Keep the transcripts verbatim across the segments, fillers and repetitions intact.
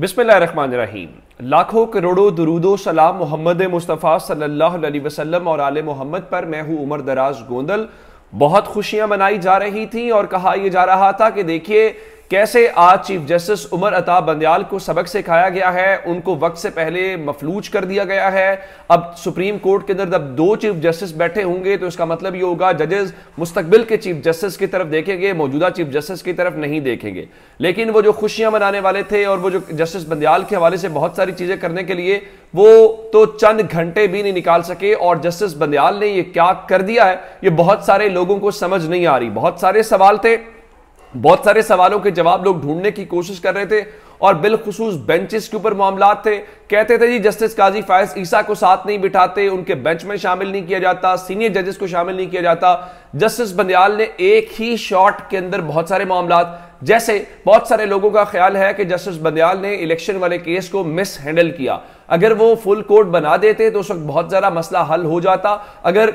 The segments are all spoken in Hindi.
बिस्मिल्लाहिर्रहमानिर्रहीम। लाखों करोड़ों दुरूदो सलाम मोहम्मद मुस्तफ़ा सल्लल्लाहु अलैहि वसल्लम और आले मोहम्मद पर। मैं हूँ उमर दराज गोंदल। बहुत खुशियां मनाई जा रही थी और कहा यह जा रहा था कि देखिए कैसे आज चीफ जस्टिस उमर अता बंदियाल को सबक सिखाया गया है, उनको वक्त से पहले मफलूज कर दिया गया है। अब सुप्रीम कोर्ट के अंदर जब दो चीफ जस्टिस बैठे होंगे तो इसका मतलब ये होगा जजेस मुस्तकबिल के चीफ जस्टिस की तरफ देखेंगे, मौजूदा चीफ जस्टिस की तरफ नहीं देखेंगे। लेकिन वो जो खुशियां मनाने वाले थे और वो जो जस्टिस बंदियाल के हवाले से बहुत सारी चीजें करने के लिए वो तो चंद घंटे भी नहीं निकाल सके। और जस्टिस बंदियाल ने यह क्या कर दिया है ये बहुत सारे लोगों को समझ नहीं आ रही। बहुत सारे सवाल थे, बहुत सारे सवालों के जवाब लोग ढूंढने की कोशिश कर रहे थे और बिलखुसूस बेंचेस के ऊपर मामला थे। कहते थे जी जस्टिस क़ाज़ी फ़ाइज़ ईसा को साथ नहीं बिठाते, उनके बेंच में शामिल नहीं किया जाता, सीनियर जजेस को शामिल नहीं किया जाता। जस्टिस बंदियाल ने एक ही शॉट के अंदर बहुत सारे मामला, जैसे बहुत सारे लोगों का ख्याल है कि जस्टिस बंदियाल ने इलेक्शन वाले केस को मिस हैंडल किया। अगर वो फुल कोर्ट बना देते तो उस वक्त बहुत सारा मसला हल हो जाता। अगर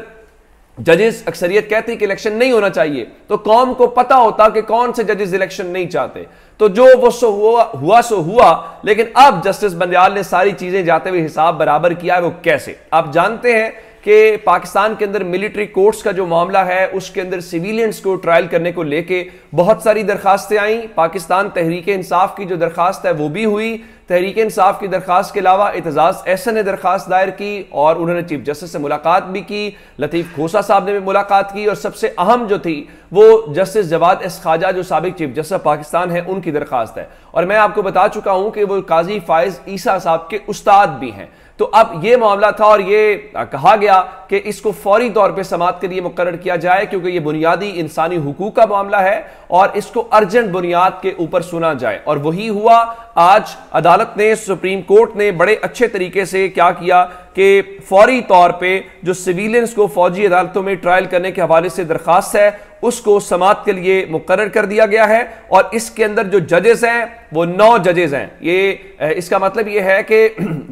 जजेस अक्सरियत कहती कि इलेक्शन नहीं होना चाहिए तो कौम को पता होता कि कौन से जजेस इलेक्शन नहीं चाहते। तो जो वो सो हुआ हुआ सो हुआ। लेकिन अब जस्टिस बंदियाल ने सारी चीजें जाते हुए हिसाब बराबर किया है। वो कैसे? आप जानते हैं कि पाकिस्तान के अंदर मिलिट्री कोर्ट्स का जो मामला है उसके अंदर सिविलियंस को ट्रायल करने को लेके बहुत सारी दरखास्तें आई। पाकिस्तान तहरीके इंसाफ की जो दरखास्त है वो भी हुई। तहरीके इंसाफ की दरखास्त के अलावा एतज़ाज़ अहसन ने दरखास्त दायर की और उन्होंने चीफ जस्टिस से मुलाकात भी की, लतीफ खोसा साहब ने भी मुलाकात की और सबसे अहम जो थी वो जस्टिस जवाद एस ख्वाजा जो साबिक चीफ जस्टिस पाकिस्तान है उनकी दरखास्त है। और मैं आपको बता चुका हूं कि वो क़ाज़ी फ़ाइज़ ईसा साहब के उस्ताद भी हैं। तो अब ये मामला था और ये कहा गया कि इसको फौरी तौर पर समाअत के लिए मुकर्रर किया जाए क्योंकि ये बुनियादी इंसानी हुकूक का मामला है और इसको अर्जेंट बुनियाद के ऊपर सुना जाए। और वही हुआ। आज अदालत ने, सुप्रीम कोर्ट ने बड़े अच्छे तरीके से क्या किया कि फौरी तौर पे जो सिविलियंस को फौजी अदालतों में ट्रायल करने के हवाले से दरखास्त है उसको समाअत के लिए मुकर्रर कर दिया गया है। और इसके अंदर जो जजेस हैं वो नौ जजेस हैं। ये इसका मतलब ये है कि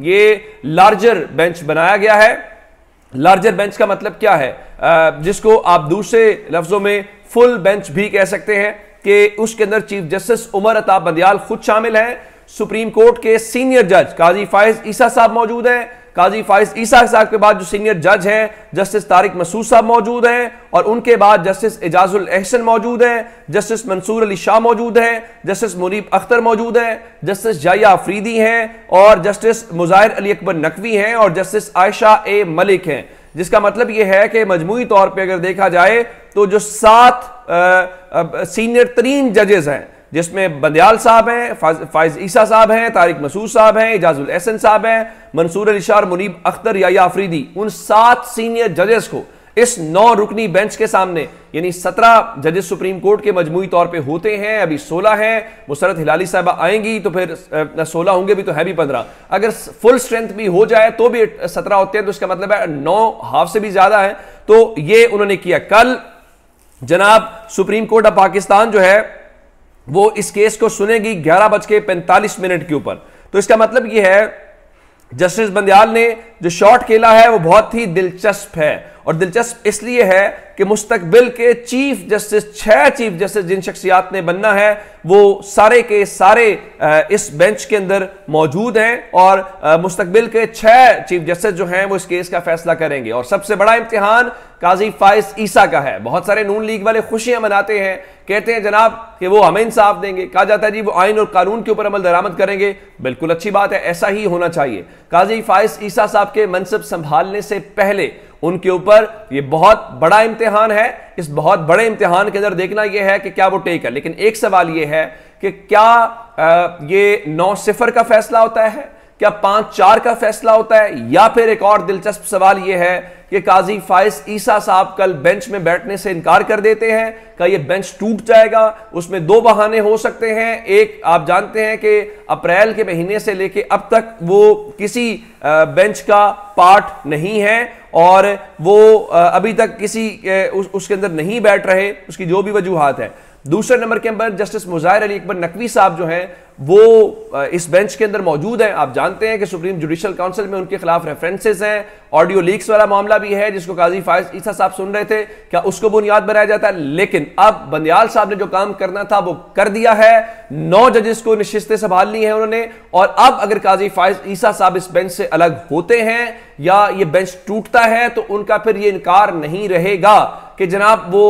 ये लार्जर बेंच बनाया गया है। लार्जर बेंच का मतलब क्या है, जिसको आप दूसरे लफ्जों में फुल बेंच भी कह सकते हैं, कि उसके अंदर चीफ जस्टिस उमर अता बंदियाल खुद शामिल हैं, सुप्रीम कोर्ट के सीनियर जज क़ाज़ी फ़ाइज़ ईसा साहब मौजूद हैं, क़ाज़ी फ़ाइज़ ईसा साहब के बाद जो सीनियर जज हैं जस्टिस तारिक मसूद साहब मौजूद हैं और उनके बाद जस्टिस इजाज़ुल अहसन मौजूद हैं, जस्टिस मंसूर अली शाह मौजूद हैं, जस्टिस मुरीब अख्तर मौजूद हैं, जस्टिस जाया अफरीदी हैं और जस्टिस मुजाहिर अली अकबर नकवी हैं और जस्टिस ऐशा ए मलिक हैं। जिसका मतलब यह है कि मजमूई तौर पर अगर देखा जाए तो जो सात सीनियर तरीन जजेस हैं जिसमें बंदियाल साहब हैं, फ़ाइज़ ईसा साहब हैं, तारिक मसूद साहब हैं, इजाज़ुल अहसन साहब हैं, मंसूर अली शाह, मुनीब अख्तर या आफरीदी, उन सात सीनियर जजेस को इस नौ रुकनी बेंच के सामने, यानी सत्रह जजेस सुप्रीम कोर्ट के मजमूई तौर पे होते हैं, अभी सोलह हैं, मुसरत हिलाली साहबा आएंगी तो फिर सोलह होंगे भी तो है भी पंद्रह, अगर फुल स्ट्रेंथ भी हो जाए तो भी सत्रह होते हैं, तो इसका मतलब है नौ हाफ से भी ज्यादा है। तो ये उन्होंने किया। कल जनाब सुप्रीम कोर्ट ऑफ पाकिस्तान जो है वो इस केस को सुनेगी ग्यारह बज के पैंतालीस मिनट के ऊपर। तो इसका मतलब ये है जस्टिस बंदियाल ने जो शॉट खेला है वो बहुत ही दिलचस्प है। और दिलचस्प इसलिए है कि मुस्तकबिल के चीफ जस्टिस, छह चीफ जस्टिस जिन शख्सियात ने बनना है वो सारे के सारे इस बेंच के अंदर मौजूद हैं और मुस्तकबिल के छह चीफ जस्टिस जो हैं वो इस केस का फैसला करेंगे। और सबसे बड़ा इम्तिहान क़ाज़ी फ़ाइज़ ईसा का है। बहुत सारे नून लीग वाले खुशियां मनाते हैं, कहते हैं जनाब कि वो हमें इंसाफ देंगे। कहा जाता है जी वो आइन और कानून के ऊपर अमल दरामद करेंगे। बिल्कुल अच्छी बात है, ऐसा ही होना चाहिए। क़ाज़ी फ़ाइज़ ईसा साहब के मनसब संभालने से पहले उनके ऊपर ये बहुत बड़ा इम्तिहान है। इस बहुत बड़े इम्तिहान के अंदर देखना ये है कि क्या वो टेक है। लेकिन एक सवाल ये है कि क्या आ, ये नौ सिफर का फैसला होता है, क्या पांच चार का फैसला होता है, या फिर एक और दिलचस्प सवाल यह है कि क़ाज़ी फ़ाइज़ ईसा साहब कल बेंच में बैठने से इनकार कर देते हैं, क्या ये बेंच टूट जाएगा? उसमें दो बहाने हो सकते हैं। एक, आप जानते हैं कि अप्रैल के महीने से लेके अब तक वो किसी बेंच का पार्ट नहीं है और वो अभी तक किसी उस, उसके अंदर नहीं बैठ रहे, उसकी जो भी वजूहात है। दूसरे नंबर के अंदर जस्टिस मुजाहिर अली अकबर नकवी साहब जो हैं वो इस बेंच के अंदर मौजूद हैं। आप जानते हैं कि सुप्रीम जुडिशल काउंसिल में उनके खिलाफ रेफरेंसेस हैं, ऑडियो लीक्स वाला मामला भी है जिसको क़ाज़ी फ़ाइज़ ईसा साहब सुन रहे थे, क्या उसको बुनियाद बनाया जाता है? लेकिन अब बंदियाल साहब ने जो काम करना था वो कर दिया है, नौ जजेस को निश्चितें संभालनी है उन्होंने, और अब अगर क़ाज़ी फ़ाइज़ ईसा साहब इस बेंच से अलग होते हैं या ये बेंच टूटता है तो उनका फिर ये इनकार नहीं रहेगा कि जनाब वो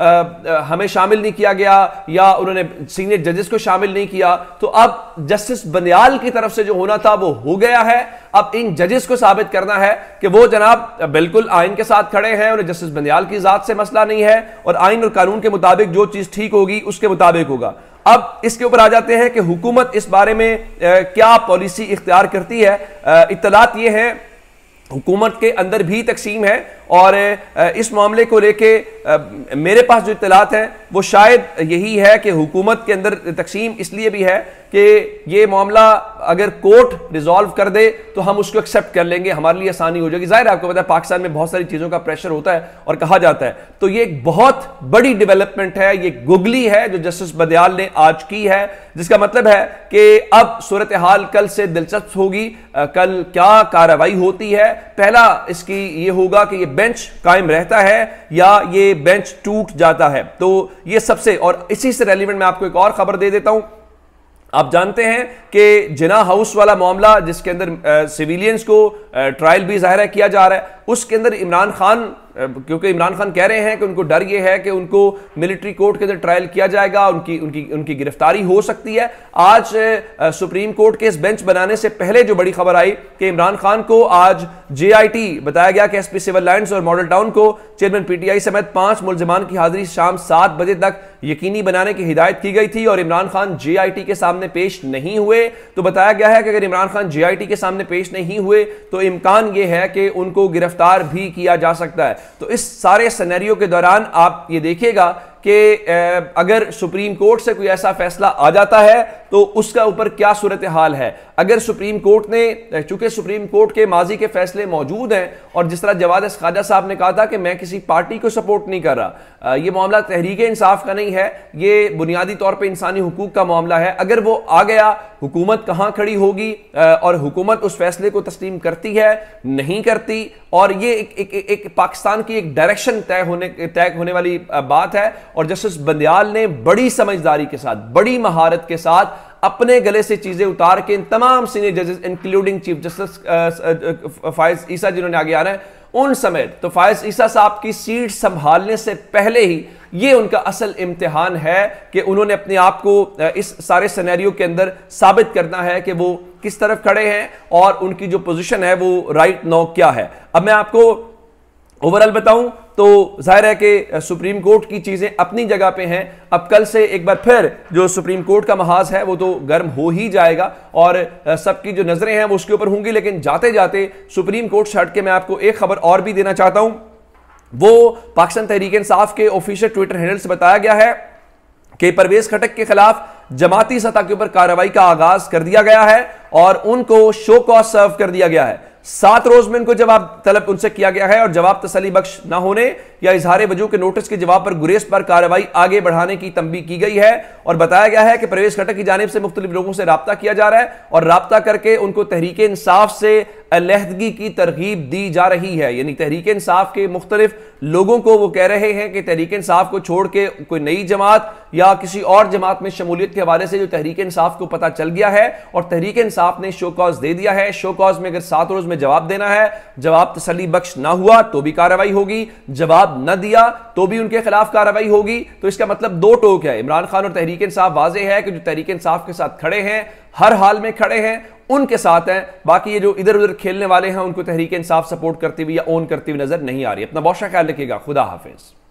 आ, आ, हमें शामिल नहीं किया गया या उन्होंने सीनियर जजेस को शामिल नहीं किया। तो अब जस्टिस बंदियाल की तरफ से जो होना था वो हो गया है, अब इन जजेस को साबित करना है कि वो जनाब बिल्कुल आइन के साथ खड़े हैं, उन्हें जस्टिस बंदियाल की जात से मसला नहीं है और आइन और कानून के मुताबिक जो चीज़ ठीक होगी उसके मुताबिक होगा। अब इसके ऊपर आ जाते हैं कि हुकूमत इस बारे में आ, क्या पॉलिसी इख्तियार करती है। इत्तलात ये है हुकूमत के अंदर भी तकसीम है और इस मामले को लेके मेरे पास जो इत्तलात है वो शायद यही है कि हुकूमत के अंदर तकसीम इसलिए भी है कि ये मामला अगर कोर्ट रिजॉल्व कर दे तो हम उसको एक्सेप्ट कर लेंगे, हमारे लिए आसानी हो जाएगी। जाहिर है आपको पता है पाकिस्तान में बहुत सारी चीज़ों का प्रेशर होता है और कहा जाता है, तो ये एक बहुत बड़ी डेवलपमेंट है, ये गुगली है जो जस्टिस बंदियाल ने आज की है, जिसका मतलब है कि अब सूरत हाल कल से दिलचस्प होगी। कल क्या कार्रवाई होती है, पहला इसकी ये होगा कि ये बेंच कायम रहता है या ये बेंच टूट जाता है। तो ये सबसे, और इसी से रेलिवेंट मैं आपको एक और खबर दे देता हूं। आप जानते हैं कि जिना हाउस वाला मामला जिसके अंदर सिविलियंस को ट्रायल भी जाहिर किया जा रहा है, उसके अंदर इमरान खान, क्योंकि इमरान खान कह रहे हैं कि उनको डर यह है कि उनको मिलिट्री कोर्ट के अंदर ट्रायल किया जाएगा, उनकी उनकी उनकी गिरफ्तारी हो सकती है। आज सुप्रीम कोर्ट के इस बेंच बनाने से पहले जो बड़ी खबर आई कि इमरान खान को आज जे आई टी बताया गया कि एस पी सिविल लाइन्स और मॉडल टाउन को चेयरमैन पी टी आई समेत पांच मुलजमान की हाजिरी शाम सात बजे तक यकीनी बनाने की हिदायत की गई थी और Imran Khan J I T के सामने पेश नहीं हुए। तो बताया गया है कि अगर Imran Khan J I T के सामने पेश नहीं हुए तो इम्कान यह है कि उनको गिरफ्तार भी किया जा सकता है। तो इस सारे सिनेरियो के दौरान आप ये देखिएगा कि अगर सुप्रीम कोर्ट से कोई ऐसा फैसला आ जाता है तो उसका ऊपर क्या सूरत हाल है। अगर सुप्रीम कोर्ट ने, चूंकि सुप्रीम कोर्ट के माजी के फैसले मौजूद हैं और जिस तरह जवाद एस ख्वाजा साहब ने कहा था कि मैं किसी पार्टी को सपोर्ट नहीं कर रहा, ये मामला तहरीके इंसाफ का नहीं है, ये बुनियादी तौर पर इंसानी हुकूक का मामला है। अगर वो आ गया हुकूमत कहाँ खड़ी होगी और हुकूमत उस फैसले को तस्लीम करती है नहीं करती, और ये एक, एक, एक, एक पाकिस्तान की एक डायरेक्शन तय होने तय होने वाली बात है। और जस्टिस बंदियाल ने बड़ी समझदारी के साथ, बड़ी महारत के साथ अपने गले से चीजें उतार के इन तमाम सीनियर जजेस including chief justice Faiz Isa जिन्होंने आगे आना है उन समेत, तो फ़ाइज़ ईसा साहब की सीट संभालने से पहले ही ये उनका असल इम्तिहान है कि उन्होंने अपने आप को इस सारे सिनेरियो के अंदर साबित करना है कि वो किस तरफ खड़े हैं और उनकी जो पोजीशन है वो राइट नाउ क्या है। अब मैं आपको ओवरऑल बताऊं तो जाहिर है कि सुप्रीम कोर्ट की चीज़ें अपनी जगह पे हैं। अब कल से एक बार फिर जो सुप्रीम कोर्ट का महाज है वो तो गर्म हो ही जाएगा और सबकी जो नज़रें हैं वो उसके ऊपर होंगी। लेकिन जाते जाते सुप्रीम कोर्ट से हट के मैं आपको एक खबर और भी देना चाहता हूँ। वो पाकिस्तान तहरीके इंसाफ के ऑफिशियल ट्विटर हैंडल से बताया गया है कि परवेज़ खट्टक के खिलाफ जमाती सतह के ऊपर कार्रवाई का आगाज कर दिया गया है और उनको शो कॉज सर्व कर दिया गया है। सात रोज में उनको जवाब तलब उनसे किया गया है और जवाब तसली बख्श न होने या इजहार वजू के नोटिस के जवाब पर गुरेज पर कार्रवाई आगे बढ़ाने की तंबी की गई है। और बताया गया है कि परवेज़ खट्टक की जानिब से मुख्तलिफ लोगों से राब्ता किया जा रहा है और राब्ता करके उनको तहरीक इंसाफ से अलहदगी की तरगीब दी जा रही है। यानी तहरीक इंसाफ के मुख्तलिफ लोगों को वो कह रहे हैं कि तहरीक इंसाफ को छोड़ के कोई नई जमात या किसी और जमात में शमूलियत के हवाले से जो तहरीक इंसाफ को पता चल गया है और तहरीक इंसाफ ने शो कॉज दे दिया है, शो कॉज में अगर सात रोज में जवाब देना है, जवाब तसली बख्श ना हुआ तो भी कार्रवाई होगी, जवाब न दिया तो भी उनके खिलाफ कार्रवाई होगी। तो इसका मतलब दो टोक है। इमरान खान और तहरीक इंसाफ वाजे है कि जो तहरीक इंसाफ के साथ खड़े हैं, हर हाल में खड़े हैं, उनके साथ हैं। बाकी ये जो इधर उधर खेलने वाले हैं उनको तहरीक इंसाफ सपोर्ट करते हुए या ओन करते हुए नजर नहीं आ रही। अपना बहुत ख्याल रखिएगा। खुदा हाफिज।